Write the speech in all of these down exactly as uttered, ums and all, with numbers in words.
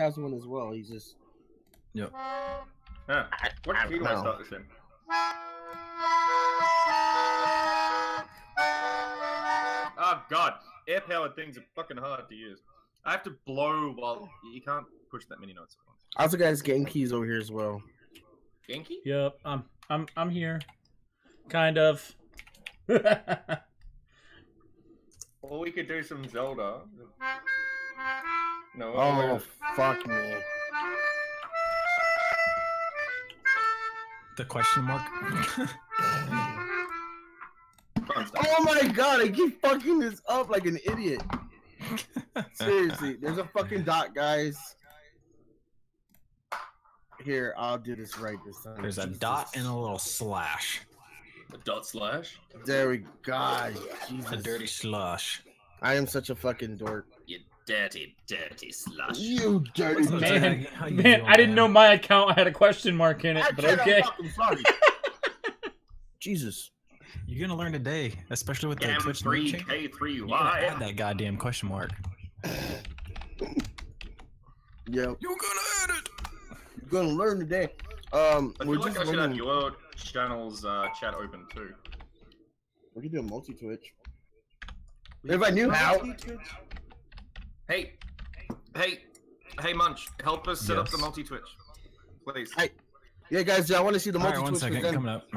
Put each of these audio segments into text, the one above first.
has one as well. He's just. Yeah. Yeah. What key do I start this in? Oh god, air powered things are fucking hard to use. I have to blow while you can't push that many notes at once. I also got his game keys over here as well. Genki? Yep, I'm I'm I'm here. Kind of. Or we could do some Zelda. No. Oh fuck me. The question mark. Oh my god, I keep fucking this up like an idiot. Seriously, there's a fucking dot, guys. Here, I'll do this right this time. There's a Jesus. Dot and a little slash. A dot slash? There we go. Jesus. A dirty slush. I am such a fucking dork. You dirty, dirty slush. You dirty man. Man, How you man doing, I didn't man? know my account had a question mark in it, I but okay. Sorry. Jesus. You're gonna learn today, especially with that Twitch Twitch. gam three k three y. Add that goddamn question mark. Yep. You're gonna add it. Gonna learn today. Um, I feel we're like just I should learning... have your channel's uh, chat open too. We can do a multi Twitch. If I knew how. Hey, hey, hey, Munch, help us set yes. up the multi Twitch, please. Hey, yeah, guys, I want to see the multi Twitch. All right, one second, then... coming up.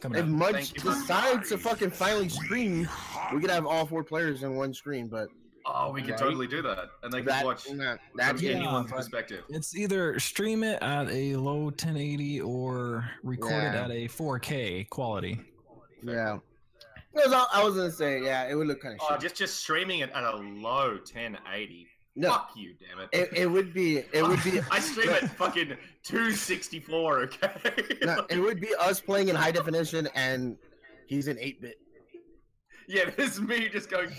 Coming if up. Munch you, decides to fucking finally stream, we could have all four players in one screen, but. Oh, we could right. totally do that, and they could that, watch that, that, from yeah, anyone's perspective. It's either stream it at a low ten eighty or record yeah. it at a four K quality. Yeah, all, I was gonna say, yeah, it would look kind of. Oh, shit. just just streaming it at a low ten eighty. No. Fuck you, damn it. It, it would be. It would be. I stream at fucking two sixty-four. Okay. No, it would be us playing in high definition, and he's in eight bit. Yeah, this is me just going.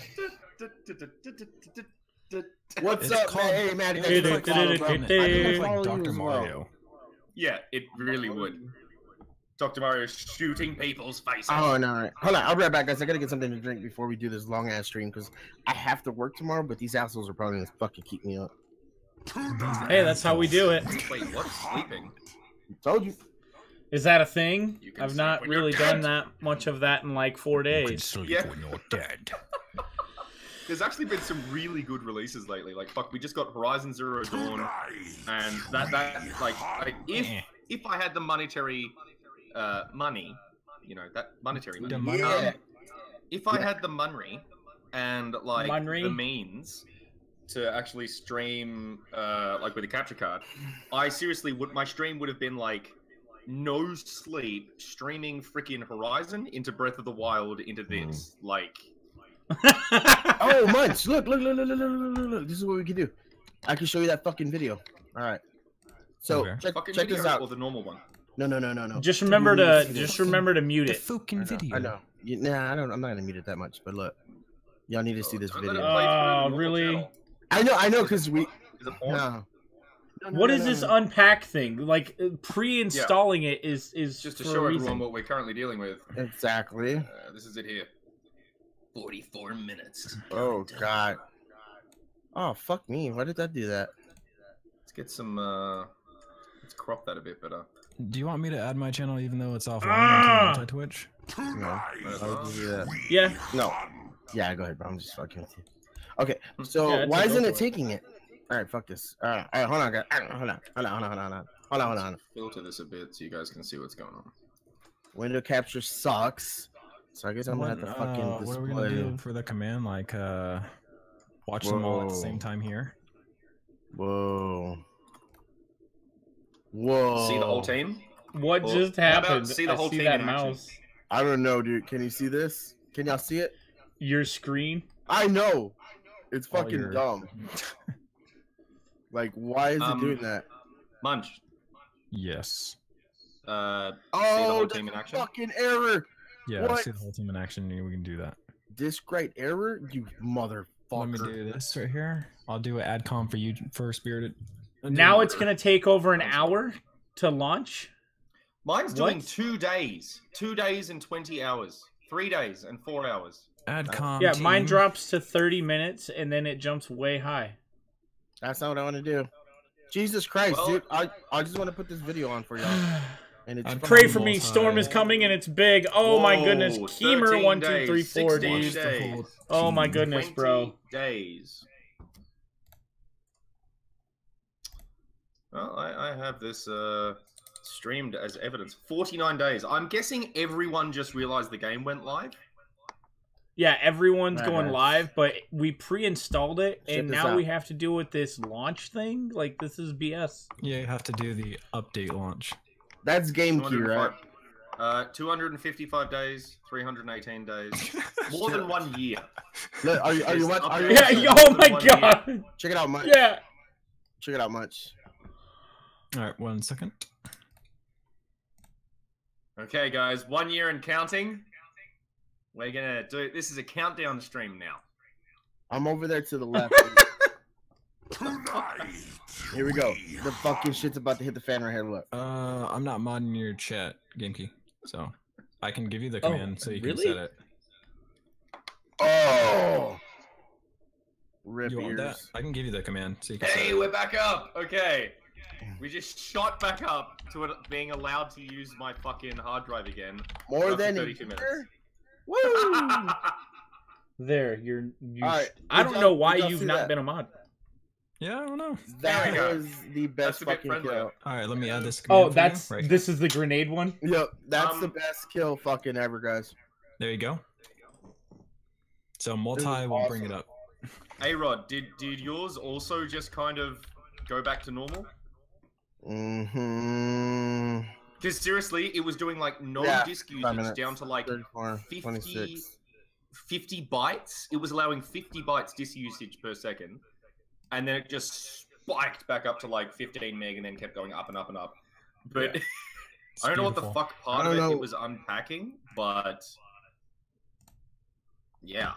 What's it's up, called, man? Hey, man, it looks like Doctor Mario. Yeah, it really would. Doctor Mario shooting people's faces. Oh no! Hold on, I'll be right back, guys. I gotta get something to drink before we do this long ass stream because I have to work tomorrow. But these assholes are probably gonna fucking keep me up. Hey, that's how we do it. Wait, what's sleeping? Told you. Is that a thing? I've not really done that much of that in like four days. You can sleep yeah. when you're dead. There's actually been some really good releases lately. Like fuck, we just got Horizon Zero Dawn, and that that like, like if if I had the monetary uh, money, you know that monetary money. money. Yeah. Um, if I had the money and like money. the means to actually stream uh, like with a capture card, I seriously would. My stream would have been like no sleep, streaming freaking Horizon into Breath of the Wild into this mm. like. Oh, Munch! Look, look, look, look, look, look, look, look! This is what we can do. I can show you that fucking video. All right. So okay. check, check this out. Or the normal one. No, no, no, no, no. Just remember to just remember to mute it. Fucking video. I know. You, nah, I don't. I'm not gonna mute it that much. But look, y'all need to see this video. Oh, really? I know, I know, because we. Is it porn? No. No, no, what no, is no, this no. unpack thing? Like pre-installing yeah. it is is just to show everyone what we're currently dealing with. Exactly. Uh, this is it here. forty-four minutes. Oh god. Oh fuck me. Why did that do that? Let's get some. uh Let's crop that a bit better. Do you want me to add my channel even though it's offline ah! on Twitch? No. That. Yeah. No. Yeah. Go ahead, bro. I'm just fucking with you. Okay. So yeah, why isn't it taking it? All right. Fuck this. All right. All right. Hold on, guys. Hold on. Hold on. Hold on. Hold on. Hold on. Hold on. Hold on. Filter this a bit so you guys can see what's going on. Window capture sucks. So I guess I'm gonna have to fucking uh, display. What are we gonna do for the command? Like, uh, watch Whoa. them all at the same time here. Whoa. Whoa. See the whole team? What well, just happened? See the whole I see team that mouse. I don't know, dude. Can you see this? Can y'all see it? Your screen? I know. It's fucking your... dumb. Like, why is um, it doing that? Munch. Yes. Uh. Oh, see the whole team in action? Fucking error. Yeah, what? I see the whole team in action, and we can do that. This great error, you motherfucker. Let me do this right here. I'll do an adcom for you for Spirited. Now it's gonna take over an hour to launch. Mine's what? doing two days, two days and twenty hours, three days and four hours. Adcom. Yeah, team. Mine drops to thirty minutes, and then it jumps way high. That's not what I want to do. Jesus Christ, well, dude! I I just want to put this video on for y'all. And it's pray for me. High. Storm is coming and it's big. Oh Whoa, my goodness, Keemer, one, two, three, four, dude. Oh my goodness, bro. Days. Well, I, I have this uh, streamed as evidence. forty-nine days. I'm guessing everyone just realized the game went live. Yeah, everyone's right. going live, but we pre-installed it, Ship and now out. we have to deal with this launch thing. Like, this is B S. Yeah, you have to do the update launch. That's game key, right? Uh, two hundred fifty-five days, three hundred eighteen days, more than one year. Look, are you? Are you, what, are you yeah. yeah oh my god! Year. Check it out, Munch. Yeah. Check it out, Munch. All right, one second. Okay, guys, one year and counting. We're gonna do this is a countdown stream now. I'm over there to the left. Tonight, here we go. The fucking shit's about to hit the fan right here. Look. Uh, I'm not modding your chat, Gamekey, so I can give you the command oh, so you really? can set it. Oh. Rip you want that? I can give you the command so you can. Hey, set we're it. back up. Okay. We just shot back up to it being allowed to use my fucking hard drive again. More than thirty-two minutes. Woo! There, you're. You right, I don't know why you've not that. been a mod. Yeah, I don't know. That was the best fucking kill. All right, let me add this. Oh, that's right. This is the grenade one. Yep, that's um, the best kill fucking ever, guys. There you go. So multi will awesome. bring it up. Hey Rod, did did yours also just kind of go back to normal? Mm-hmm. Because seriously, it was doing like no yeah, disk usage down to like fifty, fifty bytes. It was allowing fifty bytes disk usage per second. And then it just spiked back up to like fifteen meg and then kept going up and up and up. But yeah. I don't beautiful. know what the fuck part of it, it was unpacking, but yeah.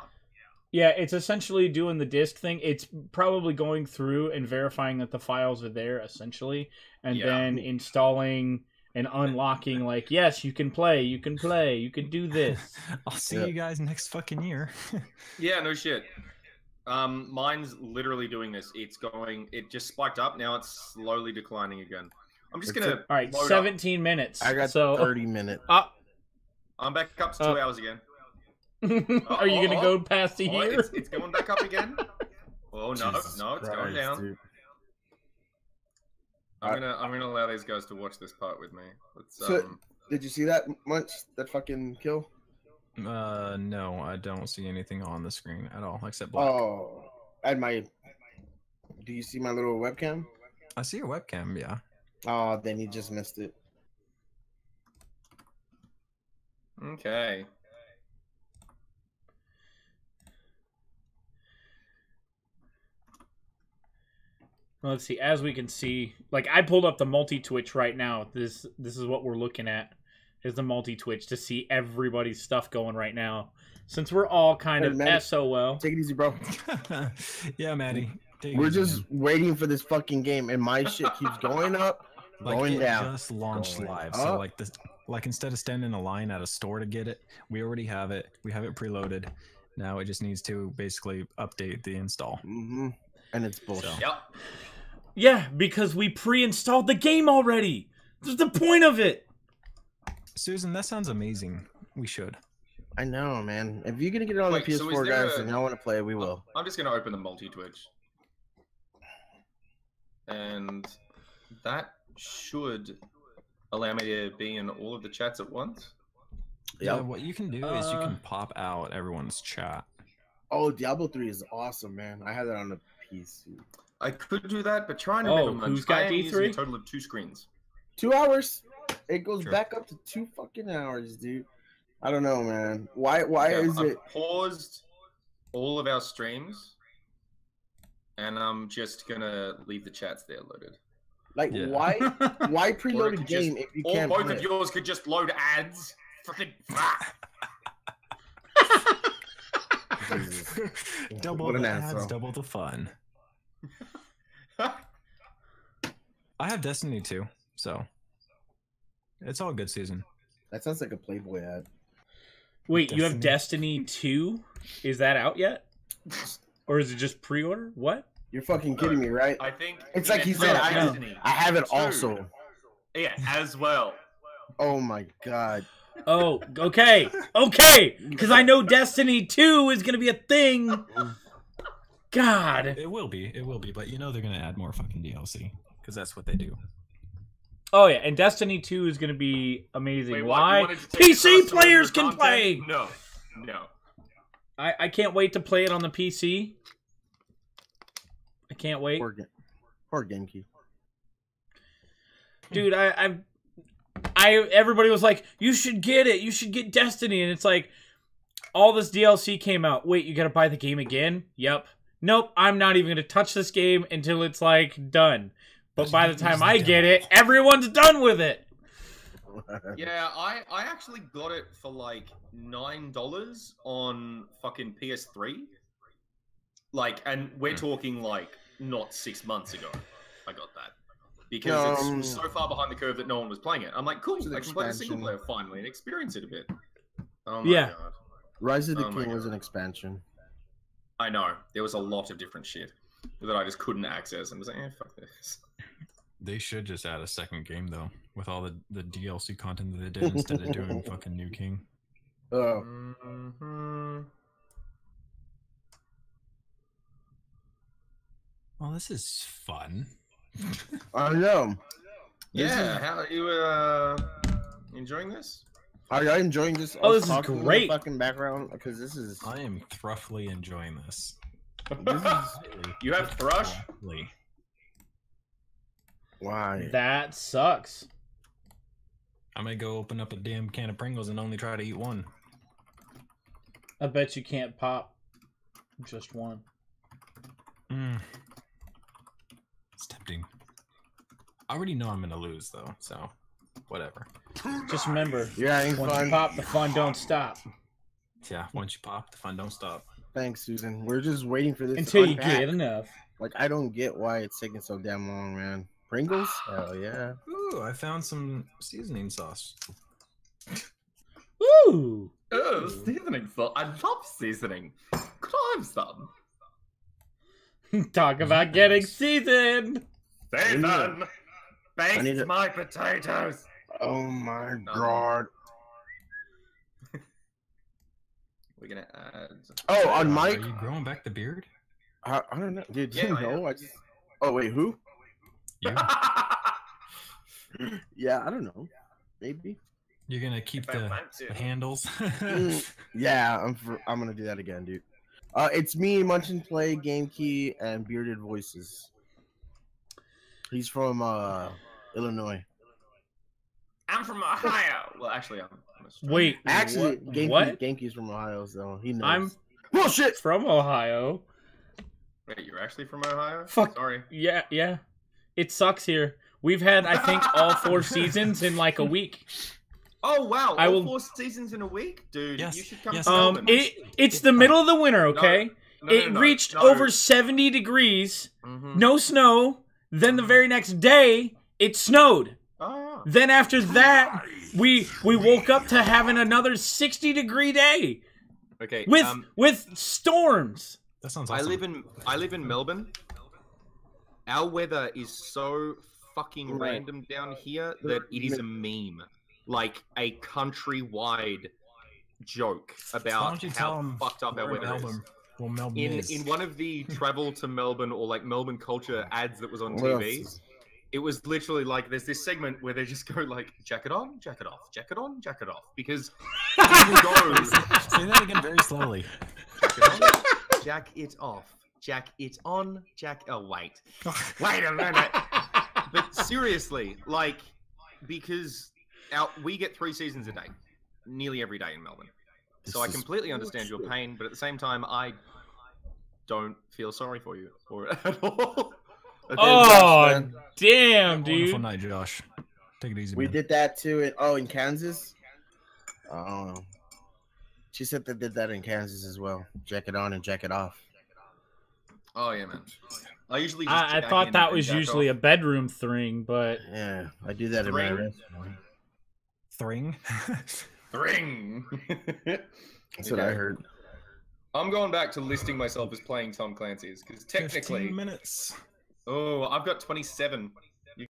Yeah, it's essentially doing the disk thing. It's probably going through and verifying that the files are there, essentially, and yeah. then installing... and unlocking, like, yes, you can play, you can play, you can do this. I'll see yeah. you guys next fucking year. Yeah, no shit. Um, mine's literally doing this. It's going, it just spiked up. Now it's slowly declining again. I'm just going to. All right, seventeen up. minutes. I got so, thirty minutes. Uh, I'm back up to two uh, hours again. Are you going to go past the oh, year? It's, it's going back up again. Oh, no, Jesus no, it's Christ, going down. Dude. I'm gonna I'm gonna allow these guys to watch this part with me. Let's, so, um... did you see that Munch? That fucking kill? Uh, no, I don't see anything on the screen at all except black. Oh, and my. Do you see my little webcam? I see your webcam, yeah. Oh, then you just missed it. Okay. Let's see. As we can see, like I pulled up the multi-twitch right now. This this is what we're looking at, is the multi-twitch to see everybody's stuff going right now. Since we're all kind hey, of Maddie, S O L. Take it easy, bro. Yeah, Maddie. Take we're easy, just man. waiting for this fucking game, and my shit keeps going up, like going it down. Just launched going live, up. so like this, like instead of standing in a line at a store to get it, we already have it. We have it preloaded. Now it just needs to basically update the install. Mm-hmm. And it's bullshit. So. Yep. Yeah, because we pre-installed the game already. That's the point of it. Susan, that sounds amazing. We should. I know, man. If you're gonna get it on Wait, the P S four, so guys, a... and I want to play, we will. I'm just gonna open the multi-twitch, and that should allow me to be in all of the chats at once. Yeah. Yeah what you can do uh... is you can pop out everyone's chat. Oh, Diablo three is awesome, man. I had that on the P C. I could do that, but trying to oh, remember who's got D three? A total of two screens. Two hours. It goes True. back up to two fucking hours, dude. I don't know, man. Why? Why yeah, is I've it? Paused all of our streams, and I'm just gonna leave the chats there loaded. Like, yeah. why? Why preload a game just, if you can't? Or both play? of yours could just load ads. Freaking. Double the ads, bro. Double the fun. I have Destiny two, so it's all good, Susan. That sounds like a Playboy ad. Wait, Destiny? You have Destiny two? Is that out yet? Or is it just pre-order? What? You're fucking kidding me, right? I think it's like he said. I, I have it also. Yeah, as well. Oh my god. Oh, okay, okay, because I know Destiny two is gonna be a thing. God. It will be. It will be. But you know they're gonna add more fucking D L C because that's what they do. Oh yeah, and Destiny two is gonna be amazing. Wait, why? P C players can content? play. No, no. I I can't wait to play it on the P C. I can't wait. Poor, poor GameCube. Dude, I I I everybody was like, you should get it. You should get Destiny, and it's like, all this D L C came out. Wait, you gotta buy the game again? Yep. Nope, I'm not even gonna touch this game until it's like done. But by the time I get it, everyone's done with it. Yeah, I, I actually got it for like nine dollars on fucking P S three. Like, and we're talking like not six months ago I got that. Because no. it's so far behind the curve that no one was playing it. I'm like, cool, I can play the single player finally and experience it a bit. Oh my yeah. God. Rise of the oh King was an expansion. I know. There was a lot of different shit that I just couldn't access and was like, eh, fuck this. They should just add a second game though, with all the, the D L C content that they did instead of doing fucking New King. Oh. Mm-hmm. Well, this is fun. I know. Yeah, how are you uh, enjoying this? Are you enjoying this? Oh, this is great. Fucking background, because this is. I am throughly enjoying this. This is... You have thrush? Why? That sucks. I may go open up a damn can of Pringles and only try to eat one. I bet you can't pop just one. Mm. It's tempting. I already know I'm gonna lose though, so whatever. Just remember, yeah, once fun. you pop, the fun don't stop. Yeah, once you pop, the fun don't stop. Thanks, Susan. We're just waiting for this until you get enough. Like, I don't get why it's taking so damn long, man. Pringles? Hell yeah. Ooh, I found some seasoning sauce. Ooh. Oh, seasoning sauce. I love seasoning. Could I have some? Talk about getting seasoned. Season. Baked my potatoes. Oh my no. god. We're gonna add. Oh, on Mike. Are you growing back the beard? I, I don't know. Did yeah, you I know? Am. I just. Oh wait, who? You. Yeah, I don't know. Maybe. You're gonna keep the, the handles. Yeah, I'm. For, I'm gonna do that again, dude. Uh, it's me, MunchNPlay, GameKey, and BeardedVoices. He's from uh, Illinois. I'm from Ohio. Well, actually, I'm. I'm Wait, actually, what? Game what? GameKey's from Ohio, so he knows. I'm bullshit from Ohio. Wait, you're actually from Ohio? Fuck. Sorry. Yeah, yeah. It sucks here. We've had, I think, all four seasons in like a week. Oh wow! I all will... four seasons in a week, dude. Yes. You should come. Yes. To um, it, it's the middle of the winter, okay? No, no, it no, no, reached no. over seventy degrees, mm-hmm. no snow. Then the very next day, it snowed. Oh. Then after that, we we woke up to having another sixty degree day. Okay. With um, with storms. That sounds awesome. I live in I live in Melbourne. Our weather is so fucking right. random down here that it is a meme. Like a countrywide joke about how fucked up our weather is. Well, Melbourne in is. in one of the travel to Melbourne or like Melbourne culture ads that was on T V, it was literally like there's this segment where they just go like jacket on, jacket off, jacket on, jacket off because people go say that again very slowly. Jacket on, jack it off, jack it on, jack. Oh wait, wait a minute. But seriously, like because. Out, we get three seasons a day, nearly every day in Melbourne. This so I completely understand your pain, but at the same time, I don't feel sorry for you or at all. Oh, damn, damn dude. Wonderful night, Josh. Take it easy, We man. did that too. In, oh, in Kansas? I don't know. She said they did that in Kansas as well. Jack it on and jack it off. Oh, yeah, man. Oh, yeah. I usually just I, I thought that was usually off. a bedroom thing, but... Yeah, I do that Thring. in my restaurant. Thring. Thring. That's what I heard. I'm going back to listing myself as playing Tom Clancy's because technically minutes. Oh, I've got twenty-seven.